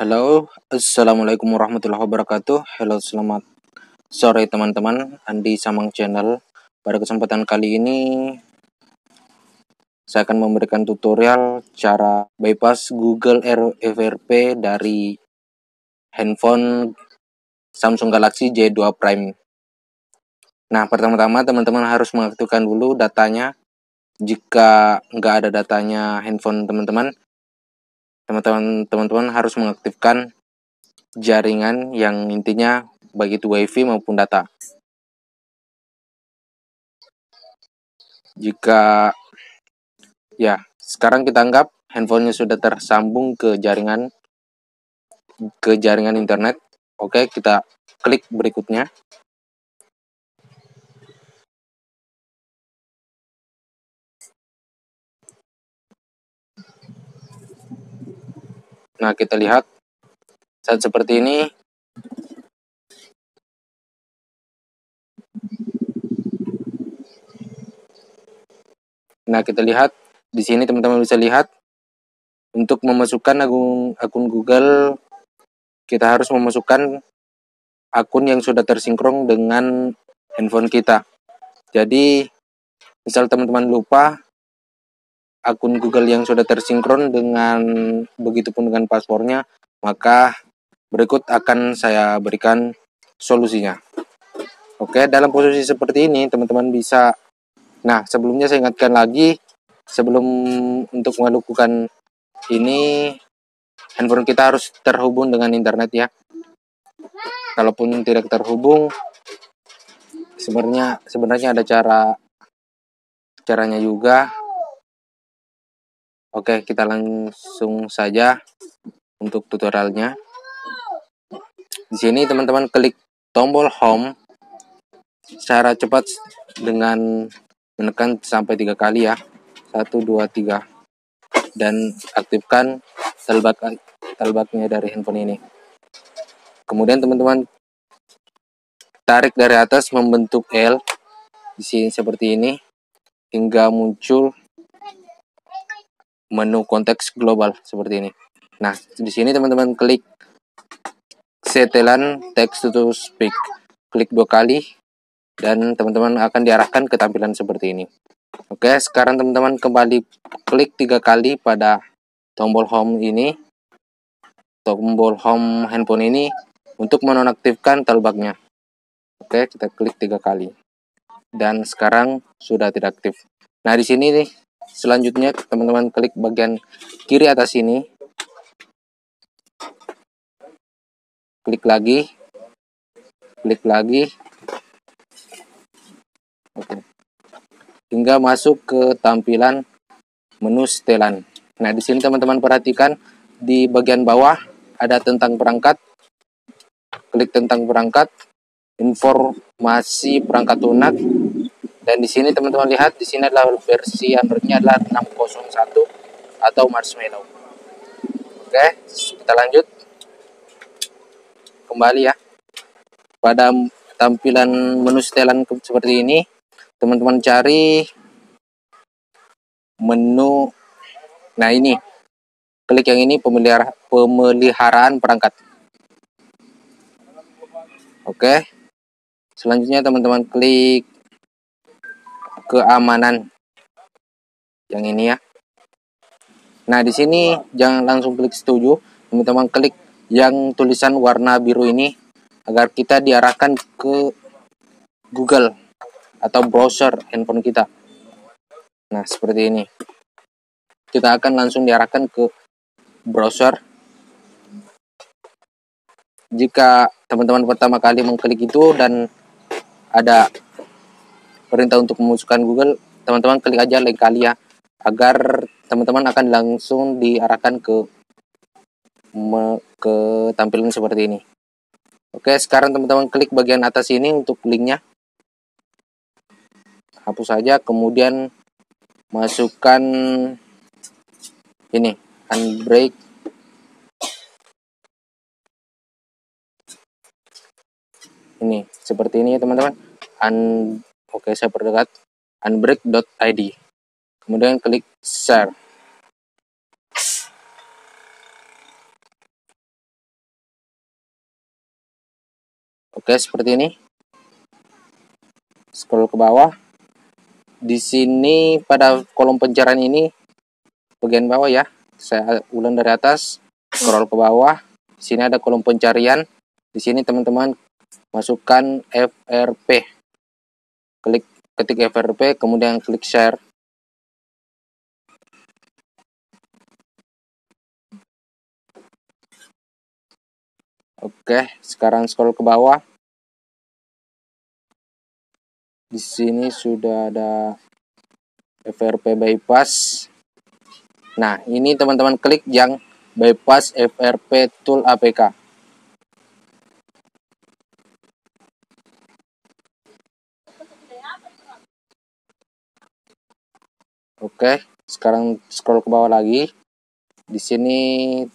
Halo, assalamualaikum warahmatullahi wabarakatuh. Halo, selamat sore teman-teman, Andi Samang channel. Pada kesempatan kali ini saya akan memberikan tutorial cara bypass Google FRP dari handphone Samsung Galaxy J2 Prime. Nah, pertama-tama teman-teman harus mengaktifkan dulu datanya. Jika nggak ada datanya handphone teman-teman, teman-teman harus mengaktifkan jaringan yang intinya baik itu wifi maupun data. Sekarang kita anggap handphonenya sudah tersambung ke jaringan internet. Oke, kita klik berikutnya. Nah, kita lihat saat seperti ini. Nah, kita lihat di sini teman-teman bisa lihat untuk memasukkan akun Google, kita harus memasukkan akun yang sudah tersinkron dengan handphone kita. Jadi, misal teman-teman lupa akun Google yang sudah tersinkron dengan begitupun dengan paspornya, maka berikut akan saya berikan solusinya. Oke, dalam posisi seperti ini teman-teman bisa. Nah, sebelumnya saya ingatkan lagi, sebelum untuk melakukan ini, handphone kita harus terhubung dengan internet ya. Kalaupun tidak terhubung, sebenarnya ada caranya juga. Oke, kita langsung saja untuk tutorialnya. Di sini teman-teman klik tombol home secara cepat dengan menekan sampai 3 kali ya, 1, 2, 3, dan aktifkan telbaknya dari handphone ini. Kemudian teman-teman tarik dari atas membentuk L di sini seperti ini hingga muncul menu konteks global seperti ini. Nah, di sini teman-teman klik setelan text to speak, klik 2 kali. Dan teman-teman akan diarahkan ke tampilan seperti ini. Oke, sekarang teman-teman kembali klik 3 kali pada tombol home ini. Tombol home handphone ini untuk menonaktifkan telbaknya. Oke, kita klik 3 kali. Dan sekarang sudah tidak aktif. Nah, di sini nih, selanjutnya teman-teman klik bagian kiri atas ini. Klik lagi. Klik lagi. Oke. Hingga masuk ke tampilan menu setelan. Nah, di sini teman-teman perhatikan di bagian bawah ada tentang perangkat. Klik tentang perangkat, informasi perangkat lunak. Dan di sini teman-teman lihat di sini adalah versi Android-nya adalah 601 atau Marshmallow. Oke, kita lanjut. Kembali ya. Pada tampilan menu setelan seperti ini, teman-teman cari menu, nah ini, klik yang ini, pemeliharaan perangkat. Oke, selanjutnya teman-teman klik keamanan yang ini ya. Nah, di sini jangan langsung klik setuju, teman-teman klik yang tulisan warna biru ini agar kita diarahkan ke Google atau browser handphone kita. Nah, seperti ini. Kita akan langsung diarahkan ke browser. Jika teman-teman pertama kali mengklik itu dan ada perintah untuk memasukkan Google, teman-teman klik aja lain kali ya, agar teman-teman akan langsung diarahkan ke tampilan seperti ini. Oke, sekarang teman-teman klik bagian atas ini untuk linknya. Hapus saja, kemudian masukkan ini unbrick seperti ini ya teman-teman. Oke, saya perdekat unbrick.id, kemudian klik share. Oke, seperti ini. Scroll ke bawah. Di sini pada kolom pencarian ini bagian bawah ya. Saya ulang dari atas, scroll ke bawah. Di sini ada kolom pencarian. Di sini teman-teman masukkan FRP. Ketik FRP, kemudian klik share. Oke, sekarang scroll ke bawah. Di sini sudah ada FRP bypass. Nah, ini teman-teman klik yang bypass FRP tool APK. Oke, sekarang scroll ke bawah lagi. Di sini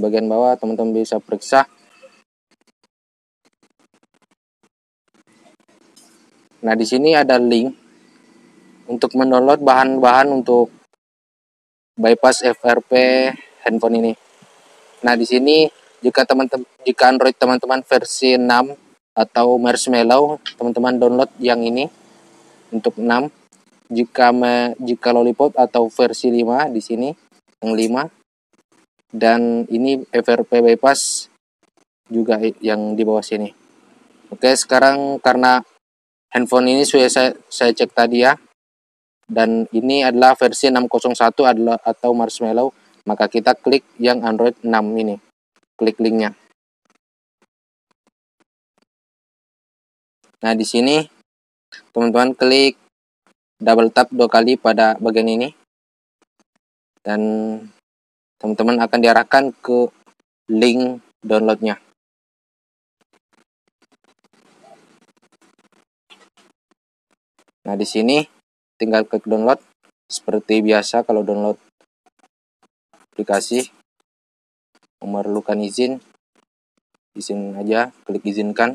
bagian bawah teman-teman bisa periksa. Nah, di sini ada link untuk mendownload bahan-bahan untuk bypass FRP handphone ini. Nah, di sini jika Android teman-teman versi 6 atau Marshmallow, teman-teman download yang ini untuk 6. Jika Lollipop atau versi 5 di sini yang 5. Dan ini FRP bypass juga yang di bawah sini. Oke, sekarang karena handphone ini sudah saya cek tadi ya. Dan ini adalah versi 601 adalah atau Marshmallow. Maka kita klik yang Android 6 ini. Klik linknya. Nah, di sini teman-teman klik double tap 2 kali pada bagian ini. Dan teman-teman akan diarahkan ke link downloadnya. Nah, di sini tinggal klik download seperti biasa kalau download aplikasi memerlukan izin aja, klik izinkan.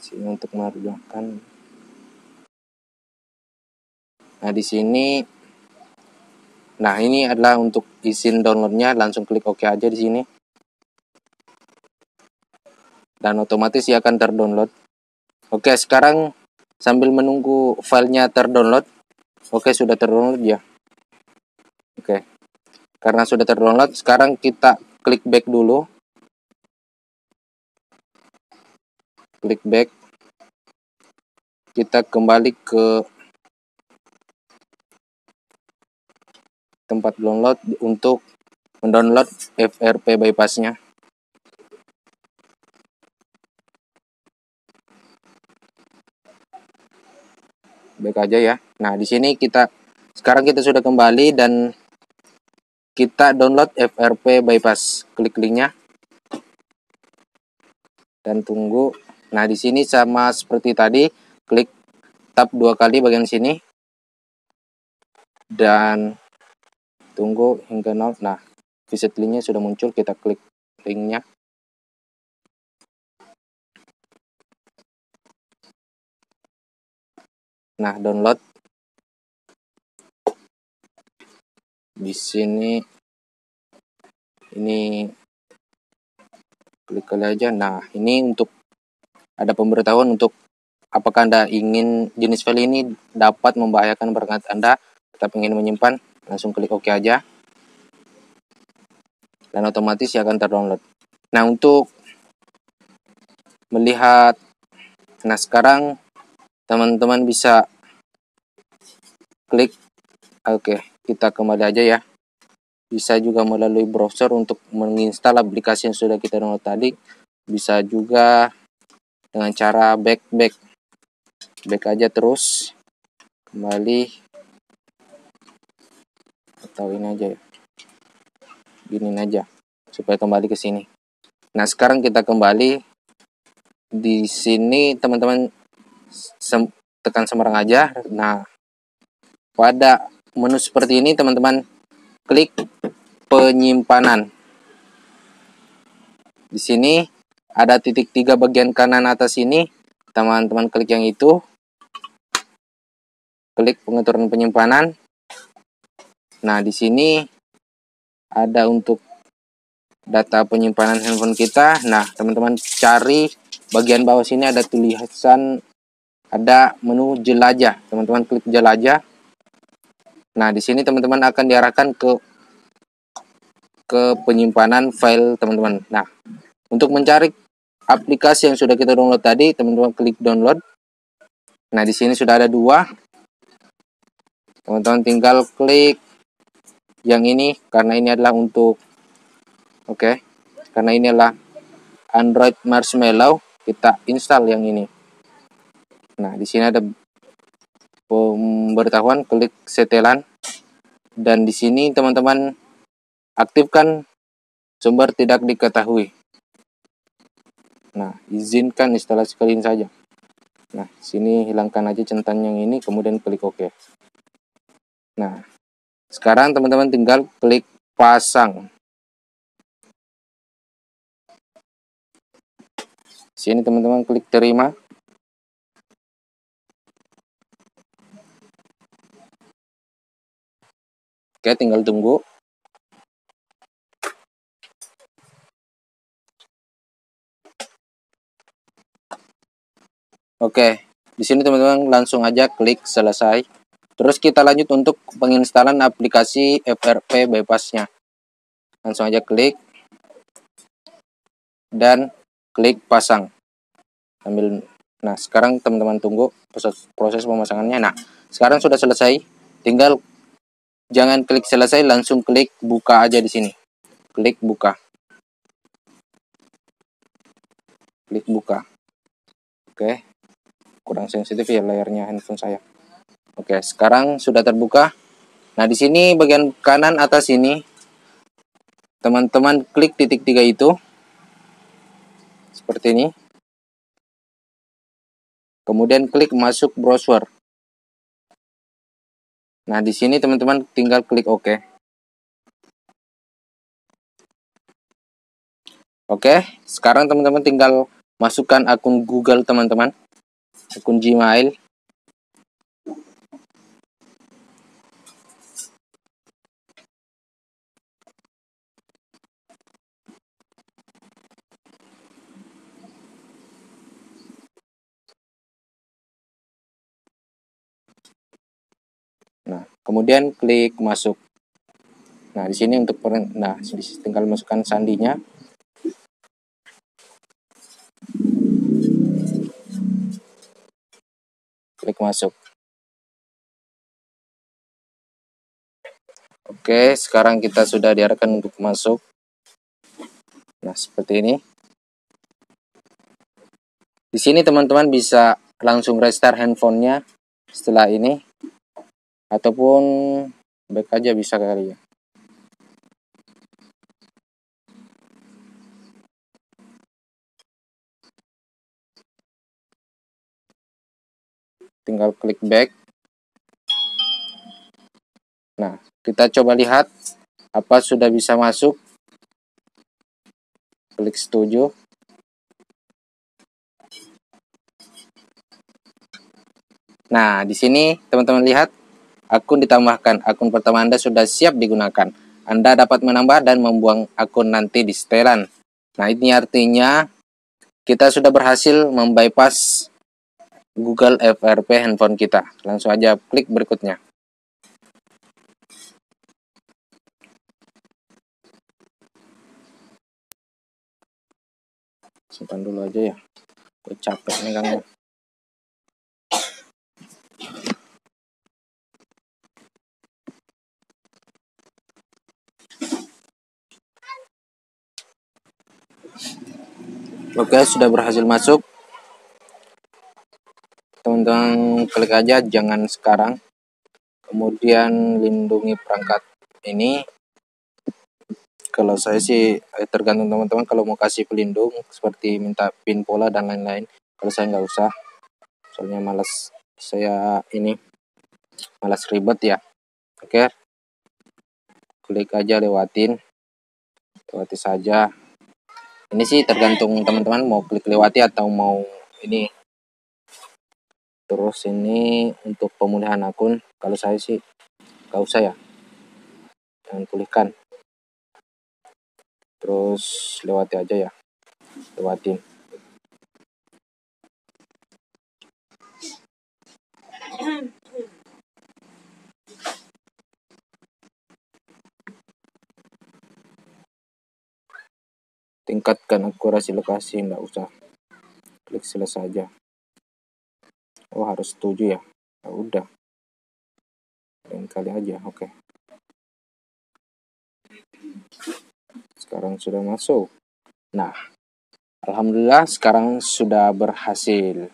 Sini untuk memerlukan. Nah, di sini ini adalah untuk izin downloadnya, langsung klik OK aja di sini. Dan otomatis ia akan terdownload. Oke, sekarang sambil menunggu filenya terdownload. Oke, sudah terdownload ya. Oke, karena sudah terdownload, sekarang kita klik back dulu. Klik back. Kita kembali ke tempat download untuk mendownload FRP bypassnya. Baik aja ya. Nah, di sini sekarang kita sudah kembali dan kita download FRP bypass. Klik linknya dan tunggu. Nah, di sini sama seperti tadi, klik tab 2 kali bagian sini dan tunggu hingga nol. Nah, visit linknya sudah muncul, kita klik linknya. Nah, download di sini ini klik kali aja. Nah, ini untuk ada pemberitahuan untuk apakah Anda ingin jenis file ini dapat membahayakan perangkat Anda, tetap ingin menyimpan, langsung klik OK aja dan otomatis akan terdownload. Nah, untuk melihat, nah sekarang teman-teman bisa klik. Oke, kita kembali aja ya. Bisa juga melalui browser untuk menginstal aplikasi yang sudah kita download tadi. Bisa juga dengan cara back aja terus kembali, atau ini aja ya, gini aja supaya kembali ke sini. Nah, sekarang kita kembali. Di sini teman-teman tekan sembarang aja. Nah, pada menu seperti ini teman-teman klik penyimpanan. Di sini ada titik 3 bagian kanan atas ini, teman-teman klik yang itu. Klik pengaturan penyimpanan. Nah, di sini ada untuk data penyimpanan handphone kita. Nah, teman-teman cari bagian bawah sini ada tulisan, ada menu jelajah. Teman-teman klik jelajah. Nah, di sini teman-teman akan diarahkan ke penyimpanan file teman-teman. Nah, untuk mencari aplikasi yang sudah kita download tadi, teman-teman klik download. Nah, di sini sudah ada dua. Teman-teman tinggal klik yang ini karena ini adalah untuk karena ini adalah Android Marshmallow, kita install yang ini. Nah, di sini ada pemberitahuan, klik setelan, dan di sini teman-teman aktifkan sumber tidak diketahui. Nah, izinkan instalasi kalian saja. Nah, sini hilangkan aja centang yang ini, kemudian klik OK. Nah, sekarang teman-teman tinggal klik pasang. Sini teman-teman klik terima. Oke, tinggal tunggu. Oke, di sini teman-teman langsung aja klik selesai. Terus kita lanjut untuk penginstalan aplikasi FRP bebasnya. Langsung aja klik dan klik pasang. Nah, sekarang teman-teman tunggu proses pemasangannya. Nah, sekarang sudah selesai. Tinggal jangan klik selesai, langsung klik buka aja di sini. Klik buka. Klik buka. Oke. Kurang sensitif ya layarnya handphone saya. Oke, sekarang sudah terbuka. Nah, di sini bagian kanan atas ini teman-teman klik titik tiga itu seperti ini. Kemudian klik masuk browser. Nah, di sini teman-teman tinggal klik OK. Oke, sekarang teman-teman tinggal masukkan akun Google teman-teman. Akun Gmail. Nah, kemudian klik masuk. Nah, di sini untuk tinggal masukkan sandinya. Klik masuk. Oke, sekarang kita sudah diarahkan untuk masuk. Nah, seperti ini. Di sini teman-teman bisa langsung restart handphonenya setelah ini, ataupun back aja bisa kali ya. Tinggal klik back. Nah, kita coba lihat apa sudah bisa masuk. Klik setuju. Nah, di sini teman-teman lihat akun ditambahkan. Akun pertama Anda sudah siap digunakan. Anda dapat menambah dan membuang akun nanti di setelan. Nah, ini artinya kita sudah berhasil membypass Google FRP handphone kita. Langsung aja klik berikutnya. Simpan dulu aja ya. Gue capek megangnya. Oke, sudah berhasil masuk. Teman-teman klik aja jangan sekarang, kemudian lindungi perangkat ini. Kalau saya sih tergantung teman-teman, kalau mau kasih pelindung seperti minta pin pola dan lain-lain. Kalau saya nggak usah, soalnya malas, saya ini malas ribet ya. Oke, klik aja lewati saja. Ini sih tergantung teman-teman mau klik lewati atau mau ini. Terus ini untuk pemulihan akun, kalau saya sih nggak usah ya, jangan pulihkan. Terus lewati aja ya, lewatin. tingkatkan akurasi lokasi, enggak usah, klik selesai aja. Oh, harus setuju ya. Nah, udah, lain kali aja. Oke, sekarang sudah masuk. Nah, alhamdulillah sekarang sudah berhasil.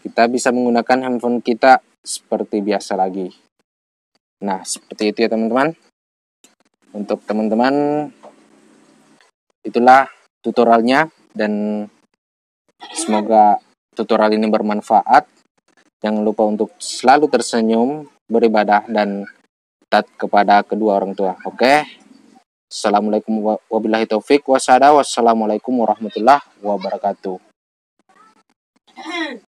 Kita bisa menggunakan handphone kita seperti biasa lagi. Nah, seperti itu ya teman-teman. Untuk teman-teman, itulah tutorialnya, dan semoga tutorial ini bermanfaat. Jangan lupa untuk selalu tersenyum, beribadah, dan taat kepada kedua orang tua. Oke. Assalamualaikum wabillahi taufik wasada. Wassalamualaikum warahmatullahi wabarakatuh.